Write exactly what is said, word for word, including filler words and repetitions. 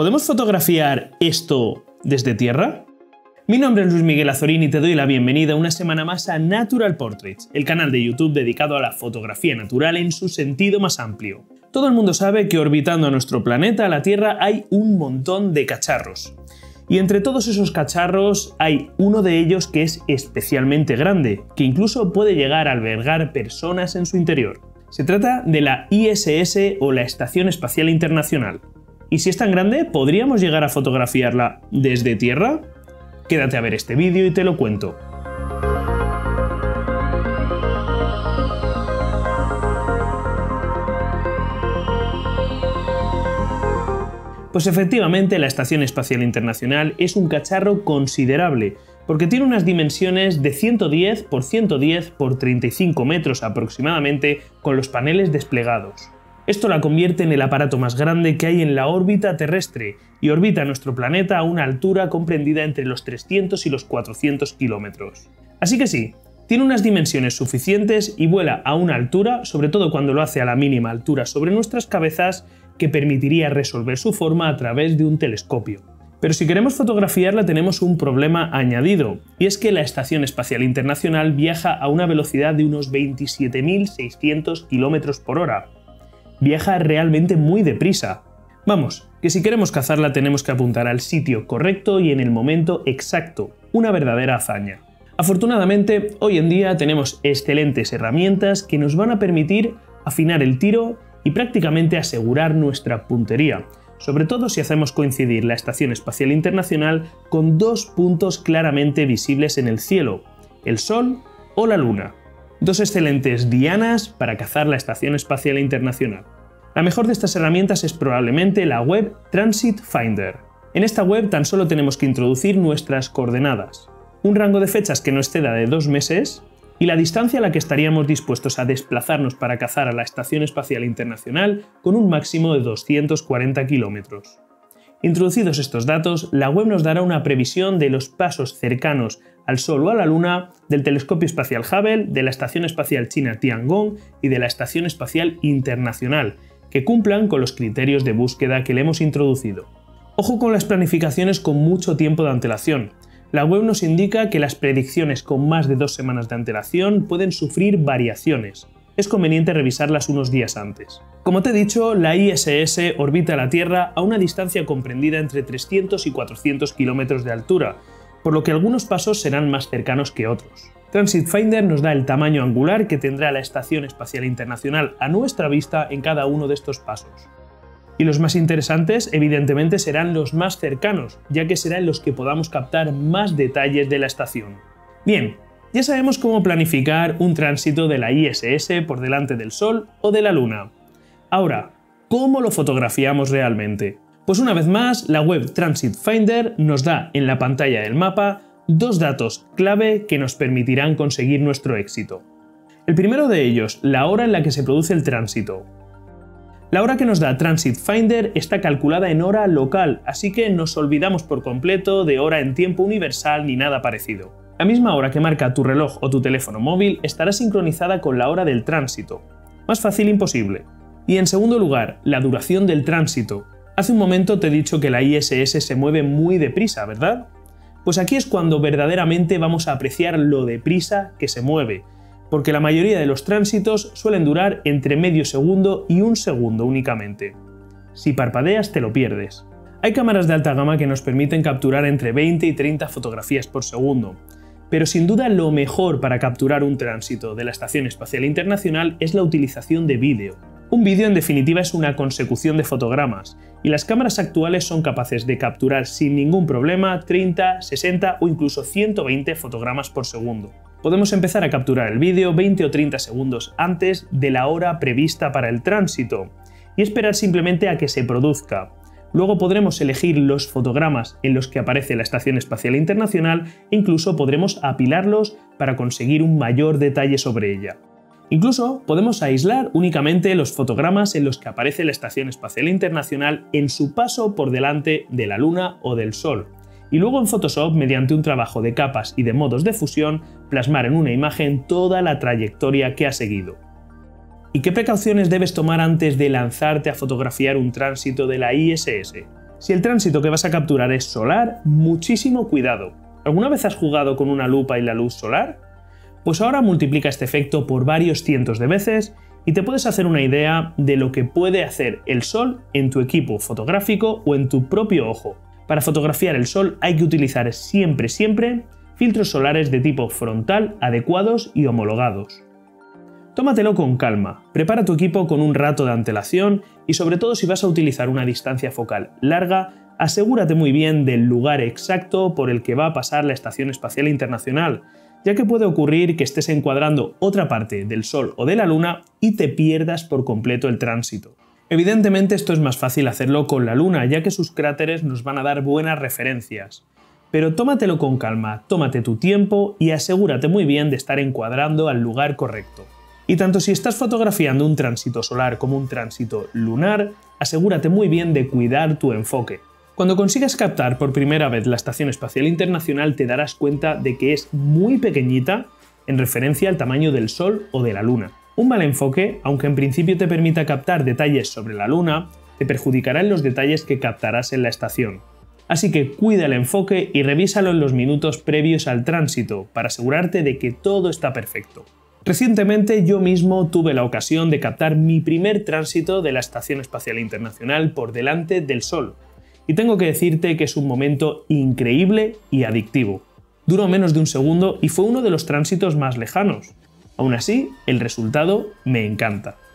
¿Podemos fotografiar esto desde Tierra? Mi nombre es Luis Miguel Azorín y te doy la bienvenida una semana más a Natural Portraits, el canal de YouTube dedicado a la fotografía natural en su sentido más amplio. Todo el mundo sabe que orbitando a nuestro planeta, la Tierra, hay un montón de cacharros. Y entre todos esos cacharros hay uno de ellos que es especialmente grande, que incluso puede llegar a albergar personas en su interior. Se trata de la I S S o la Estación Espacial Internacional. ¿Y si es tan grande, podríamos llegar a fotografiarla desde Tierra? Quédate a ver este vídeo y te lo cuento. Pues efectivamente, la Estación Espacial Internacional es un cacharro considerable, porque tiene unas dimensiones de ciento diez por ciento diez por treinta y cinco metros aproximadamente con los paneles desplegados. Esto la convierte en el aparato más grande que hay en la órbita terrestre y orbita nuestro planeta a una altura comprendida entre los trescientos y los cuatrocientos kilómetros. Así que sí, tiene unas dimensiones suficientes y vuela a una altura, sobre todo cuando lo hace a la mínima altura sobre nuestras cabezas, que permitiría resolver su forma a través de un telescopio. Pero si queremos fotografiarla tenemos un problema añadido, y es que la Estación Espacial Internacional viaja a una velocidad de unos veintisiete mil seiscientos kilómetros por hora. Viaja realmente muy deprisa. Vamos, que si queremos cazarla tenemos que apuntar al sitio correcto y en el momento exacto, una verdadera hazaña. Afortunadamente, hoy en día tenemos excelentes herramientas que nos van a permitir afinar el tiro y prácticamente asegurar nuestra puntería, sobre todo si hacemos coincidir la Estación Espacial Internacional con dos puntos claramente visibles en el cielo, el Sol o la Luna. Dos excelentes dianas para cazar la Estación Espacial Internacional. La mejor de estas herramientas es probablemente la web Transit Finder. En esta web tan solo tenemos que introducir nuestras coordenadas, un rango de fechas que no exceda de dos meses, y la distancia a la que estaríamos dispuestos a desplazarnos para cazar a la Estación Espacial Internacional con un máximo de doscientos cuarenta kilómetros. Introducidos estos datos, la web nos dará una previsión de los pasos cercanos al Sol o a la Luna del Telescopio Espacial Hubble, de la Estación Espacial China Tiangong y de la Estación Espacial Internacional, que cumplan con los criterios de búsqueda que le hemos introducido. Ojo con las planificaciones con mucho tiempo de antelación. La web nos indica que las predicciones con más de dos semanas de antelación pueden sufrir variaciones. Es conveniente revisarlas unos días antes. Como te he dicho, la I S S orbita la Tierra a una distancia comprendida entre trescientos y cuatrocientos kilómetros de altura, por lo que algunos pasos serán más cercanos que otros. Transit Finder nos da el tamaño angular que tendrá la Estación Espacial Internacional a nuestra vista en cada uno de estos pasos. Y los más interesantes, evidentemente, serán los más cercanos, ya que serán los que podamos captar más detalles de la estación. Bien, ya sabemos cómo planificar un tránsito de la I S S por delante del Sol o de la Luna. Ahora, ¿cómo lo fotografiamos realmente? Pues una vez más, la web Transit Finder nos da en la pantalla del mapa dos datos clave que nos permitirán conseguir nuestro éxito. El primero de ellos, la hora en la que se produce el tránsito. La hora que nos da Transit Finder está calculada en hora local, así que nos olvidamos por completo de hora en tiempo universal ni nada parecido. La misma hora que marca tu reloj o tu teléfono móvil estará sincronizada con la hora del tránsito. Más fácil imposible. Y en segundo lugar, la duración del tránsito. Hace un momento te he dicho que la I S S se mueve muy deprisa, ¿verdad? Pues aquí es cuando verdaderamente vamos a apreciar lo deprisa que se mueve, porque la mayoría de los tránsitos suelen durar entre medio segundo y un segundo únicamente. Si parpadeas te lo pierdes. Hay cámaras de alta gama que nos permiten capturar entre veinte y treinta fotografías por segundo, pero sin duda lo mejor para capturar un tránsito de la Estación Espacial Internacional es la utilización de vídeo. Un vídeo en definitiva es una consecución de fotogramas, y las cámaras actuales son capaces de capturar sin ningún problema treinta, sesenta o incluso ciento veinte fotogramas por segundo. Podemos empezar a capturar el vídeo veinte o treinta segundos antes de la hora prevista para el tránsito y esperar simplemente a que se produzca. Luego podremos elegir los fotogramas en los que aparece la Estación Espacial Internacional e incluso podremos apilarlos para conseguir un mayor detalle sobre ella. Incluso podemos aislar únicamente los fotogramas en los que aparece la Estación Espacial Internacional en su paso por delante de la Luna o del Sol, y luego en Photoshop, mediante un trabajo de capas y de modos de fusión, plasmar en una imagen toda la trayectoria que ha seguido. ¿Y qué precauciones debes tomar antes de lanzarte a fotografiar un tránsito de la I S S? Si el tránsito que vas a capturar es solar, muchísimo cuidado. ¿Alguna vez has jugado con una lupa y la luz solar? Pues ahora multiplica este efecto por varios cientos de veces y te puedes hacer una idea de lo que puede hacer el sol en tu equipo fotográfico o en tu propio ojo. Para fotografiar el sol hay que utilizar siempre, siempre filtros solares de tipo frontal adecuados y homologados. Tómatelo con calma, prepara tu equipo con un rato de antelación y sobre todo si vas a utilizar una distancia focal larga, asegúrate muy bien del lugar exacto por el que va a pasar la Estación Espacial Internacional, ya que puede ocurrir que estés encuadrando otra parte del Sol o de la Luna y te pierdas por completo el tránsito. Evidentemente esto es más fácil hacerlo con la Luna, ya que sus cráteres nos van a dar buenas referencias. Pero tómatelo con calma, tómate tu tiempo y asegúrate muy bien de estar encuadrando al lugar correcto. Y tanto si estás fotografiando un tránsito solar como un tránsito lunar, asegúrate muy bien de cuidar tu enfoque. Cuando consigas captar por primera vez la Estación Espacial Internacional te darás cuenta de que es muy pequeñita en referencia al tamaño del Sol o de la Luna. Un mal enfoque, aunque en principio te permita captar detalles sobre la Luna, te perjudicará en los detalles que captarás en la estación. Así que cuida el enfoque y revísalo en los minutos previos al tránsito para asegurarte de que todo está perfecto. Recientemente yo mismo tuve la ocasión de captar mi primer tránsito de la Estación Espacial Internacional por delante del Sol, y tengo que decirte que es un momento increíble y adictivo. Duró menos de un segundo y fue uno de los tránsitos más lejanos. Aún así, el resultado me encanta.